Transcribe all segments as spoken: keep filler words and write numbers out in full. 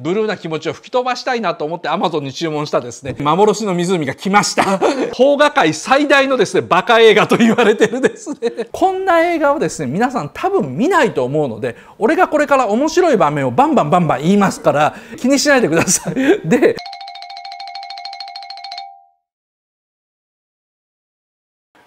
ブルーな気持ちを吹き飛ばしたいなと思って アマゾン に注文したですね、幻の湖が来ました。邦画界最大のですね、バカ映画と言われてるですね。こんな映画をですね、皆さん多分見ないと思うので、俺がこれから面白い場面をバンバンバンバン言いますから、気にしないでください。で、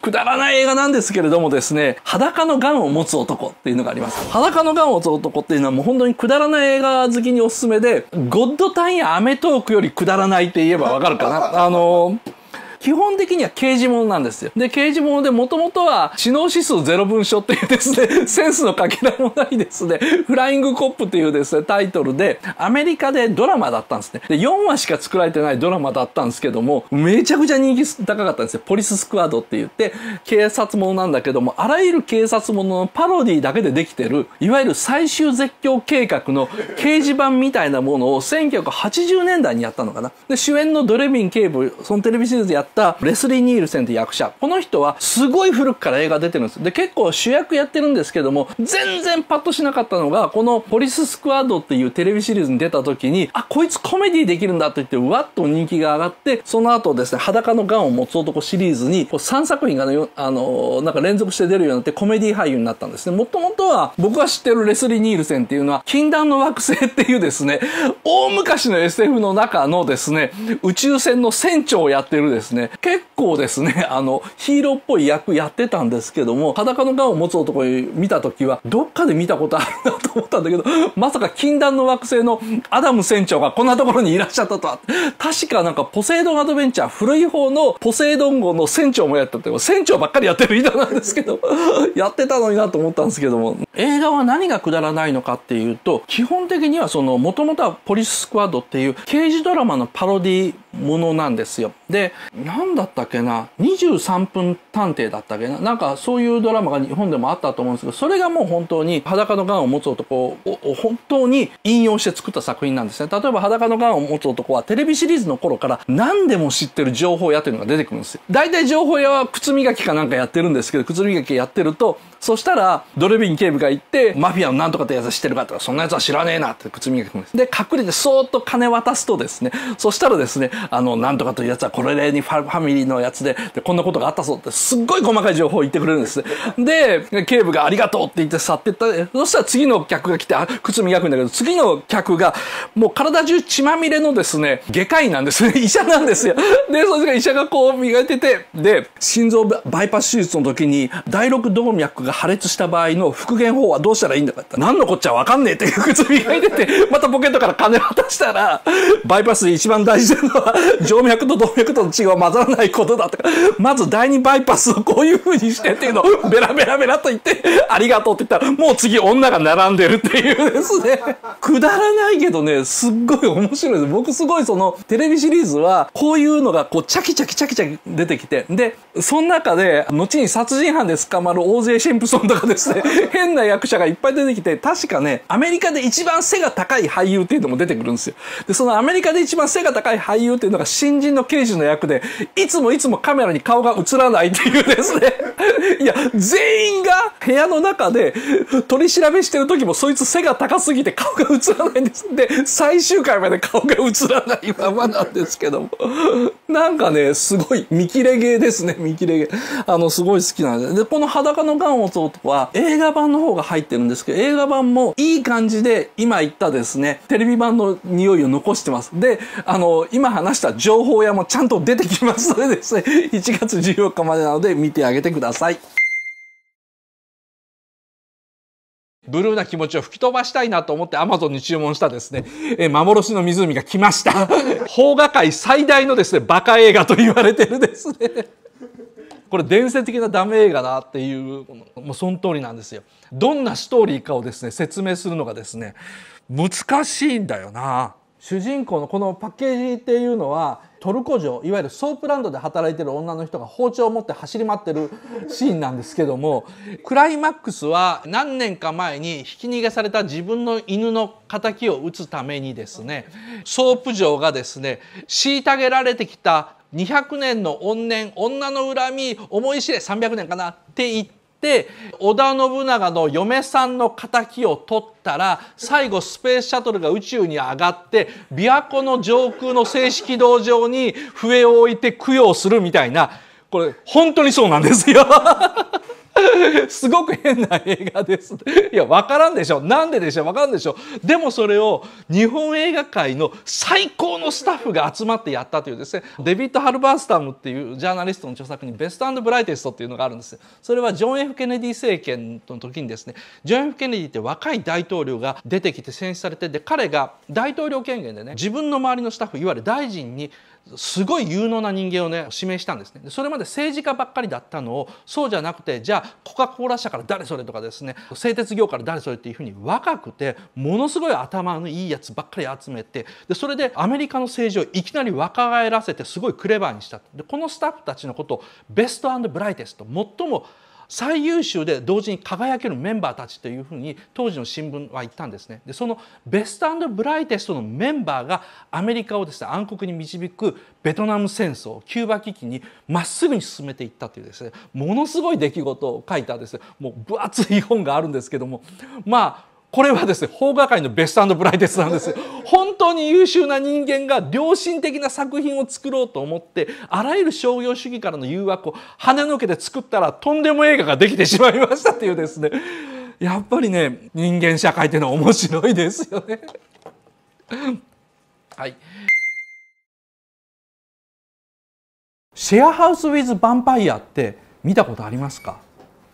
くだらない映画なんですけれどもですね、裸のガンを持つ男っていうのがあります。裸のガンを持つ男っていうのはもう本当にくだらない映画好きにおすすめで、ゴッドタインやアメトーークよりくだらないって言えばわかるかな。あのー、基本的には刑事物なんですよ。で、刑事物でもともとは知能指数ゼロ文書っていうですね、センスのかけらもないですね、フライングコップっていうですね、タイトルで、アメリカでドラマだったんですね。で、よんわしか作られてないドラマだったんですけども、めちゃくちゃ人気高かったんですよ。ポリススクワードって言って、警察物なんだけども、あらゆる警察物のパロディだけでできてる、いわゆる最終絶叫計画の掲示板みたいなものをせんきゅうひゃくはちじゅうねんだいにやったのかな。で、主演のドレビン警部、そのテレビシリーズやレスリー・ニールセンという役者。この人はすごい古くから映画出てるんです。で、結構主役やってるんですけども、全然パッとしなかったのが、このポリススクワードっていうテレビシリーズに出た時に、あ、こいつコメディできるんだと言って、うわっと人気が上がって、その後ですね、裸のガンを持つ男シリーズに、こうさんさくひんが、ね、あのー、なんか連続して出るようになってコメディ俳優になったんですね。もともとは、僕が知ってるレスリー・ニールセンっていうのは、禁断の惑星っていうですね、大昔の エスエフ の中のですね、宇宙船の船長をやってるですね、結構ですね、あの、ヒーローっぽい役やってたんですけども、裸のガンを持つ男を見たときは、どっかで見たことあるなと思ったんだけど、まさか禁断の惑星のアダム船長がこんなところにいらっしゃったとは。確かなんかポセイドンアドベンチャー、古い方のポセイドン号の船長もやったって、船長ばっかりやってる人なんですけど、やってたのになと思ったんですけども、映画は何がくだらないのかっていうと、基本的にはその、もともとはポリススクワッドっていう刑事ドラマのパロディものなんですよ。で、何だったっけな、にじゅうさんぷん探偵だったっけな、なんかそういうドラマが日本でもあったと思うんですけど、それがもう本当に裸のガンを持つ男を本当に引用して作った作品なんですね。例えば裸のガンを持つ男はテレビシリーズの頃から何でも知ってる情報屋というのが出てくるんですよ。大体情報屋は靴磨きかなんかやってるんですけど、靴磨きやってると、そしたらドレビン警部が行ってマフィアのなんとかってやつは知ってるかとか、そんなやつは知らねえなって靴磨きくんです。で、隠れてそーっと金渡すとですね、そしたらですね、あの、なんとかというやつはこれにファミリーのやつ で, でこんなことがあったそうってすっごい細かい情報を言ってくれるんです。で、警部がありがとうって言って去っていった。そしたら次の客が来て、あ、靴磨くんだけど、次の客がもう体中血まみれのですね、外科医なんですね。医者なんですよ。で、それが医者がこう磨いてて、で、心臓バイパス手術の時にだいろく動脈が破裂した場合の復元法はどうしたらいいんだかって、何のこっちゃわかんねえっていう靴磨いてて、またポケットから金渡したら、バイパスで一番大事なのは静脈と動脈との血が混ざらないことだって、まず第二バイパスをこういう風にしてっていうのをベラベラベラと言って、ありがとうって言ったら、もう次女が並んでるっていうですね。くだらないけどね、すっごい面白いです。僕すごいそのテレビシリーズはこういうのがこうチャキチャキチャキチャキ出てきて、で、その中で後に殺人犯で捕まる大勢シンプソンとかですね、変な役者がいっぱい出てきて、確かね、アメリカで一番背が高い俳優っていうのも出てくるんですよ。で、そのアメリカで一番背が高い俳優っていうのが新人の刑事の役で、いつもいつもカメラに顔が映らないっていうですね。いや、全員が部屋の中で取り調べしてる時もそいつ背が高すぎて顔が映らないんです。で、最終回まで顔が映らないままなんですけども。なんかね、すごい見切れゲーですね、見切れゲー。あの、すごい好きなんです。で、この裸のガンを持つ男は映画版の方が入ってるんですけど、映画版もいい感じで今言ったですね、テレビ版の匂いを残してます。で、あの、今話した情報屋もちゃんと出てきますのでですね、いちがつじゅうよっかまでなので見てあげてください。ブルーな気持ちを吹き飛ばしたいなと思って アマゾン に注文したですね、え、幻の湖が来ました。邦画界最大のですね、バカ映画と言われてるですね。これ伝説的なダメ映画だっていう、もうその通りなんですよ。どんなストーリーかをですね、説明するのがですね、難しいんだよな。主人公のこのパッケージっていうのは、トルコ城、いわゆるソープランドで働いてる女の人が包丁を持って走り回ってるシーンなんですけども、クライマックスは何年か前にひき逃げされた自分の犬の仇を撃つためにですね、ソープ城がですね、虐げられてきたにひゃくねんの怨念、女の恨み、思い知れ、さんびゃくねんかなって言って、って織田信長の嫁さんの敵を取ったら、最後スペースシャトルが宇宙に上がって琵琶湖の上空の静止軌道上に笛を置いて供養するみたいな、これ本当にそうなんですよ。すごく変な映画です。いや、わからんでしょ。なんででしょう。わからんでしょう。でもそれを日本映画界の最高のスタッフが集まってやったというですね、デビッド・ハルバースタムっていうジャーナリストの著作にベスト&ブライテストっていうのがあるんですよ。それはジョン・ F ・ケネディ政権の時にですね、ジョン・ F ・ケネディって若い大統領が出てきて選出されて、で彼が大統領権限でね、自分の周りのスタッフ、いわゆる大臣にすごい有能な人間をね指名したんですね。それまで政治家ばっかりだったのを、そうじゃなくて、じゃあコカ・コーラ社から誰それとかですね、製鉄業から誰それっていうふうに若くてものすごい頭のいいやつばっかり集めて、でそれでアメリカの政治をいきなり若返らせてすごいクレバーにした。でこのスタッフたちのことをベスト&ブライテスト、最も最優秀で同時に輝けるメンバーたちというふうに当時の新聞は言ったんですね。でそのベスト&ブライテストのメンバーがアメリカをですね、暗黒に導くベトナム戦争、キューバ危機にまっすぐに進めていったというですね、ものすごい出来事を書いたですね、もう分厚い本があるんですけども、まあこれはですね、邦画界のベスト&ブライテストなんですよ。本当に優秀な人間が良心的な作品を作ろうと思って、あらゆる商業主義からの誘惑を跳ねのけて作ったら、とんでも映画ができてしまいましたというですね、やっぱりね、人間社会というのは面白いですよね。はい。シェアハウス・ウィズ・ヴァンパイアって見たことありますか？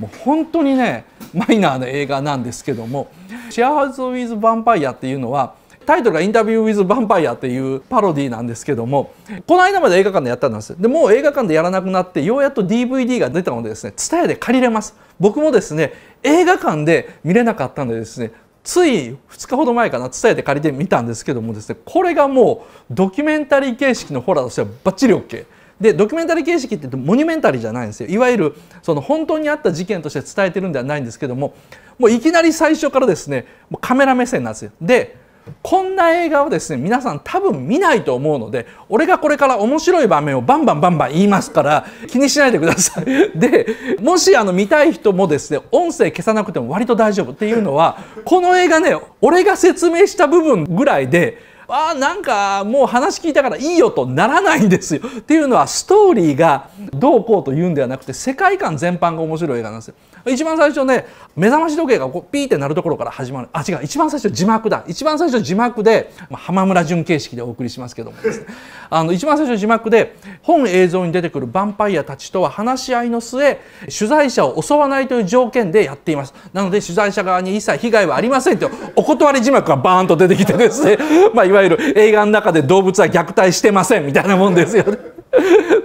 もう本当にね、マイナーな映画なんですけども、シェアハウス・ウィズ・ヴァンパイアっていうのは、タイトルがインタビュー・ウィズ・ヴァンパイアっていうパロディなんですけども、この間まで映画館でやったんです。でもう映画館でやらなくなって、ようやっと ディーブイディー が出たのでですね、ツタヤで借りれます。僕もですね、映画館で見れなかったのでですね、ついふつかほど前かな、ツタヤで借りてみたんですけどもですね、これがもうドキュメンタリー形式のホラーとしてはバッチリ オーケー。でドキュメンタリー形式って言ってモニュメンタリーじゃないんですよ。いわゆるその本当にあった事件として伝えてるんではないんですけども、もういきなり最初からですね、もうカメラ目線なんですよ。でこんな映画をですね、皆さん多分見ないと思うので、俺がこれから面白い場面をバンバンバンバン言いますから気にしないでください。でもしあの見たい人もですね、音声消さなくても割と大丈夫っていうのは、この映画ね、俺が説明した部分ぐらいで、あーなんかもう話聞いたからいいよとならないんですよ。っていうのは、ストーリーがどうこうというんではなくて、世界観全般が面白い映画なんですよ。一番最初ね、目覚まし時計がこうピーって鳴るところから始まる。あ違う、一番最初字幕だ。一番最初字幕で、まあ、浜村淳形式でお送りしますけどもですね、あの一番最初字幕で、本映像に出てくるヴァンパイアたちとは話し合いの末、取材者を襲わないという条件でやっています。なので取材者側に一切被害はありませんとお断り字幕がバーンと出てきてですね、まあいわゆる映画の中で動物は虐待してませんみたいなもんですよね。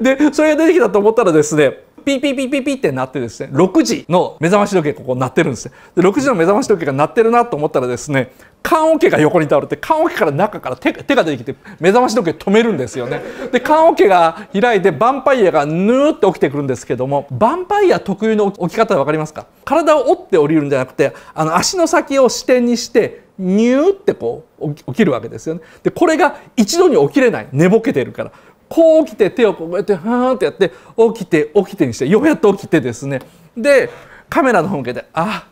でそれが出てきたと思ったらですね、ピーピーピーピーピーって鳴ってですね、ろくじの目覚まし時計ここ鳴ってるんですね。でろくじの目覚まし時計が鳴ってるなと思ったらですね、棺桶が横に倒れて、棺桶から中から手が出てきて目覚まし時計止めるんですよね。で棺桶が開いてヴァンパイアがぬーって起きてくるんですけども、ヴァンパイア特有の起き方わかりますか？体を折って降りるんじゃなくて、あの足の先を支点にしてニューってこう起きるわけですよね。でこれが一度に起きれない、寝ぼけてるから。こう起きて手をこうやってハーンってやって起きて起きてにして、ようやっと起きてですね、でカメラの方向けて「あ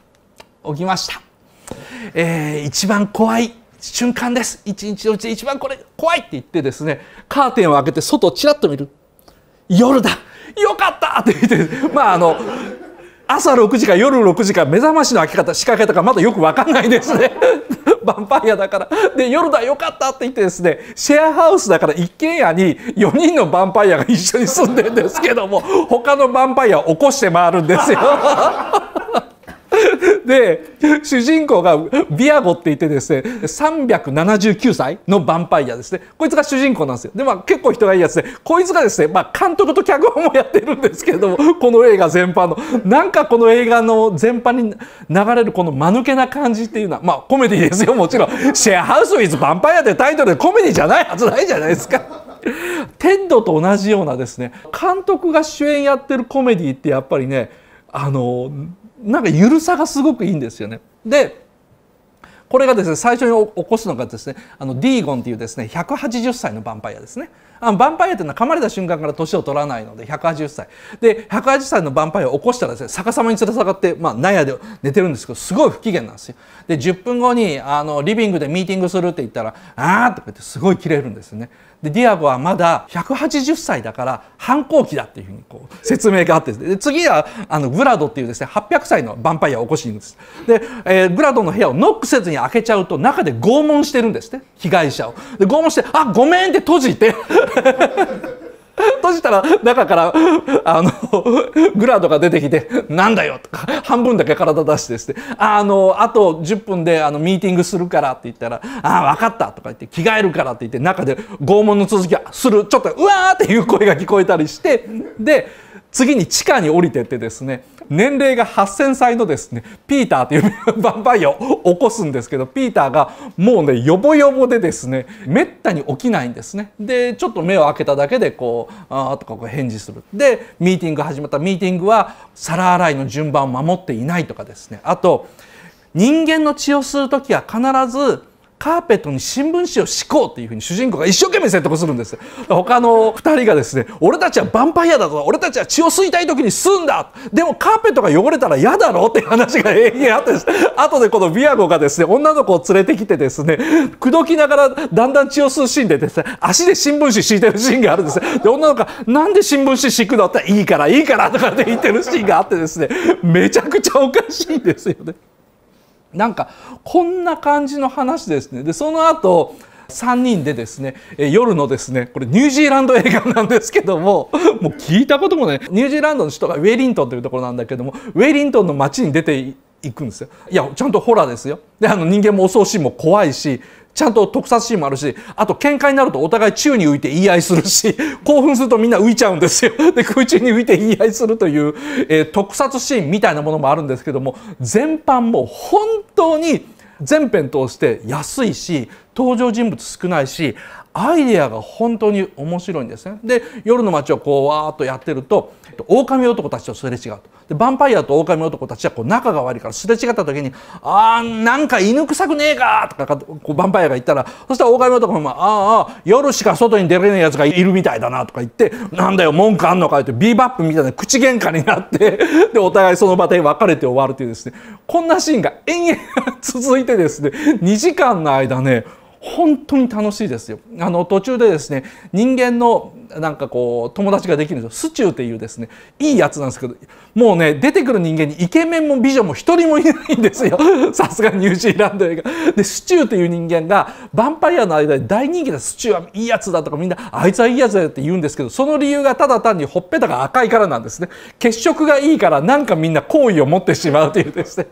起きました、えー、一番怖い瞬間です、一日のうちで一番これ怖い」って言ってですね、カーテンを開けて外をちらっと見る「夜だよかった!」って言ってまああの朝ろくじか夜ろくじか目覚ましの開け方仕掛けとかまだよく分かんないですね。ヴァンパイアだからで夜だよかったって言ってですね、シェアハウスだから一軒家によにんのヴァンパイアが一緒に住んでるんですけども、他のヴァンパイアを起こして回るんですよ。で主人公がビアゴって言ってですね、さんびゃくななじゅうきゅうさいのヴァンパイアですね、こいつが主人公なんですよ。でまあ結構人がいいやつで、こいつがですね、まあ、監督と脚本もやってるんですけれども、この映画全般のなんかこの映画の全般に流れるこの間抜けな感じっていうのは、まあコメディですよ、もちろん。「シェアハウス・ウィズ・ヴァンパイア」ってタイトルでコメディじゃないはずないじゃないですか。テッドと同じようなですね、監督が主演やってるコメディってやっぱりね、あのなんか緩さがすごくいいんですよね。でこれがですね、最初に起こすのがですね、あのディーゴンっていうですね、ひゃくはちじゅっさいのヴァンパイアですね。あのヴァンパイアっていうのは噛まれた瞬間から年を取らないのでひゃくはちじゅっさい。で、ひゃくはちじゅっさいのヴァンパイアを起こしたらですね、逆さまに連れ下がって、まあ、納屋で寝てるんですけど、すごい不機嫌なんですよ。で、じゅっぷんごに、あの、リビングでミーティングするって言ったら、あーとか言ってすごいキレるんですよね。で、ディアゴはまだひゃくはちじゅっさいだから反抗期だっていうふうにこう説明があってですね。で、次は、あの、グラドっていうですね、はっぴゃくさいのヴァンパイアを起こしに行くんです。で、えー、グラドの部屋をノックせずに開けちゃうと、中で拷問してるんですね、被害者を。で、拷問して、あ、ごめんって閉じて、閉じたら中からあのグラドが出てきて「なんだよ」とか半分だけ体出してですね「あのあとじゅっぷんであのミーティングするから」って言ったら「ああ分かった」とか言って「着替えるから」って言って中で拷問の続きがするちょっと「うわ!」っていう声が聞こえたりしてで次に地下に降りてってですね年齢がはっせんさいのですねピーターというヴァンパイアを起こすんですけどピーターがもうねヨボヨボでですねめったに起きないんですね。でちょっと目を開けただけでこう「あー」とかこう返事する。でミーティング始まった。ミーティングは皿洗いの順番を守っていないとかですねあと人間の血を吸う時は必ずカーペットに新聞紙を敷こうっていうふうに主人公が一生懸命説得するんです。他のふたりがですね「俺たちはヴァンパイアだぞ俺たちは血を吸いたい時に吸うんだでもカーペットが汚れたら嫌だろ」って話が永遠あってあとでこのビアゴがですね女の子を連れてきてですね口説きながらだんだん血を吸うシーンでですね足で新聞紙敷いてるシーンがあるんです。で女の子が「なんで新聞紙敷くの?」って「いいからいいから」とかって言ってるシーンがあってですねめちゃくちゃおかしいですよね。なんかこんな感じの話ですね。でその後さんにんでですね夜のですねこれニュージーランド映画なんですけどももう聞いたこともないニュージーランドの首都がウェリントンというところなんだけどもウェリントンの街に出ていくんですよ。いやちゃんとホラーですよ。であの人間も恐ろしいも怖いしちゃんと特撮シーンもあるしあと喧嘩になるとお互い宙に浮いて言い合いするし興奮するとみんな浮いちゃうんですよ。で空中に浮いて言い合いするという、えー、特撮シーンみたいなものもあるんですけども全般もう本当に全編通して安いし登場人物少ないしアイデアが本当に面白いんですね。で夜の街をこうわーっとやってると狼男たちとすれ違うと。でヴァンパイアと狼男たちはこう仲が悪いからすれ違った時に「あーなんか犬臭くねえか!」とかこうヴァンパイアが言ったらそしたら狼男も「ああ夜しか外に出れないやつがいるみたいだな」とか言って「なんだよ文句あんのか」ってビーバップみたいな口喧嘩になってでお互いその場で別れて終わるというですねこんなシーンが延々続いてですねにじかんの間ね本当に楽しいですよ。あの途中でですね人間のなんかこう友達ができるんですよ。スチューっていうですねいいやつなんですけどもうね出てくる人間にイケメンも美女も一人もいないんですよ。さすがニュージーランド映画でスチューっていう人間がヴァンパイアの間で大人気だスチューはいいやつだとかみんなあいつはいいやつだって言うんですけどその理由がただ単にほっぺたが赤いからなんですね。血色がいいからなんかみんな好意を持ってしまうというですね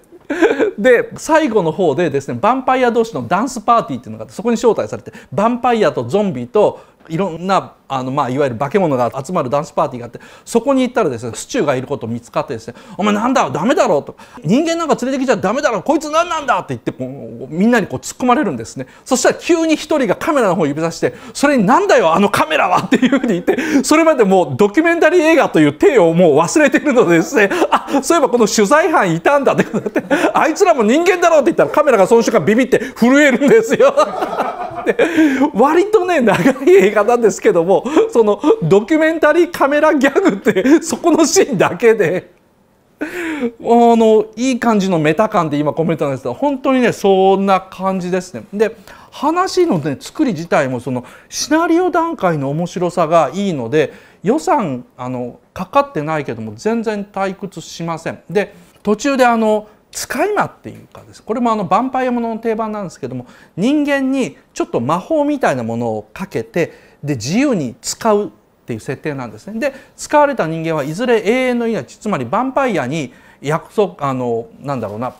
で最後の方でですねヴァンパイア同士のダンスパーティーっていうのがあってそこに招待されてヴァンパイアとゾンビといろんなあの、まあ、いわゆる化け物が集まるダンスパーティーがあってそこに行ったらですねスチューがいることを見つかってですね「お前なんだダメだろ」と「人間なんか連れてきちゃダメだろこいつ何なんだ」って言ってこうみんなにこう突っ込まれるんですね。そしたら急に一人がカメラの方を指さして「それになんだよあのカメラは」っていうふうに言ってそれまでもうドキュメンタリー映画という体をもう忘れてるのでですね「あそういえばこの取材班いたんだ」ってなって「あいつらも人間だろ」って言ったらカメラがその瞬間ビビって震えるんですよ。割とね長い映画なんですけどもそのドキュメンタリーカメラギャグってそこのシーンだけであのいい感じのメタ感で今コメントなんですけど本当にねそんな感じですね。で話の、ね、作り自体もそのシナリオ段階の面白さがいいので予算あのかかってないけども全然退屈しません。で途中であの使い魔っていうかですこれもあのヴァンパイアものの定番なんですけども人間にちょっと魔法みたいなものをかけてで自由に使うっていう設定なんですね。で使われた人間はいずれ永遠の命つまりヴァンパイアに約束あのなんだろうな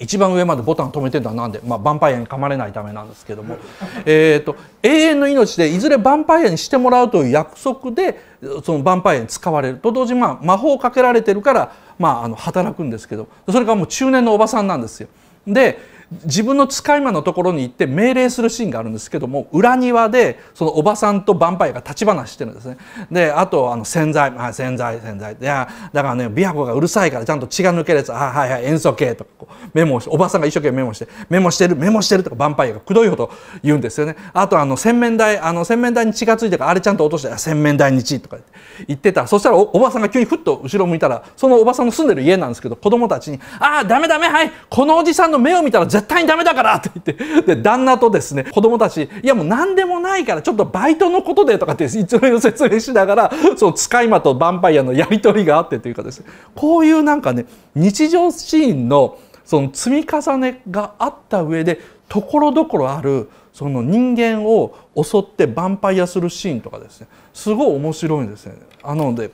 一番上までボタンを止めてるのはなんで、まあ、ヴァンパイアに噛まれないためなんですけどもえと永遠の命でいずれヴァンパイアにしてもらうという約束でそのヴァンパイアに使われると同時に、まあ、魔法をかけられてるから、まあ、あの働くんですけどそれがもう中年のおばさんなんですよ。で自分の使い魔のところに行って命令するシーンがあるんですけども、裏庭でそのおばさんとヴァンパイアが立ち話してるんですね。であとあの洗剤、はい、洗剤洗剤いやだからね、琵琶湖がうるさいからちゃんと血が抜けるやつ、あはいはい塩素系とかこうメモをして、おばさんが一生懸命メモしてメモしてるメモしてるとかヴァンパイアがくどいほど言うんですよね。あとあの洗面台あの洗面台に血がついてるからあれちゃんと落として、洗面台に血とか言ってた。そしたら お, おばさんが急にふっと後ろ向いたら、そのおばさんの住んでる家なんですけど、子供たちに「ああダメダメ、はいこのおじさんの目を見たら絶対にダメだから」って言って、で旦那とですね子供たち「いやもう何でもないからちょっとバイトのことで」とかっていつも説明しながら、その使い魔とヴァンパイアのやり取りがあってというかですね、こういうなんかね日常シーンのその積み重ねがあった上で、ところどころあるその人間を襲ってヴァンパイアするシーンとかですね、すごい面白いんですね。あので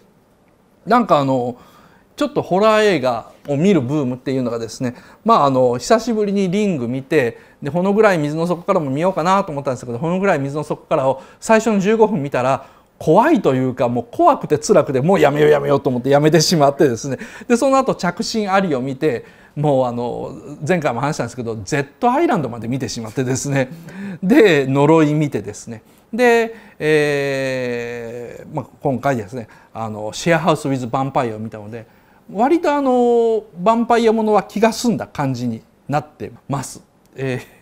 なんかあのちょっとホラー映画を見るブームっていうのがですね、まああの久しぶりにリング見て、でほの暗い水の底からも見ようかなと思ったんですけど、ほの暗い水の底からを最初のじゅうごふん見たら怖いというか、もう怖くて辛くてもうやめようやめようと思ってやめてしまってですね、でその後着信ありを見て、もうあの前回も話したんですけど Z アイランドまで見てしまってですね、で呪い見てですね、で、えーまあ、今回ですねあのシェアハウス・ウィズ・ヴァンパイアを見たので、割とあのヴァンパイアものは気が済んだ感じになってます。えー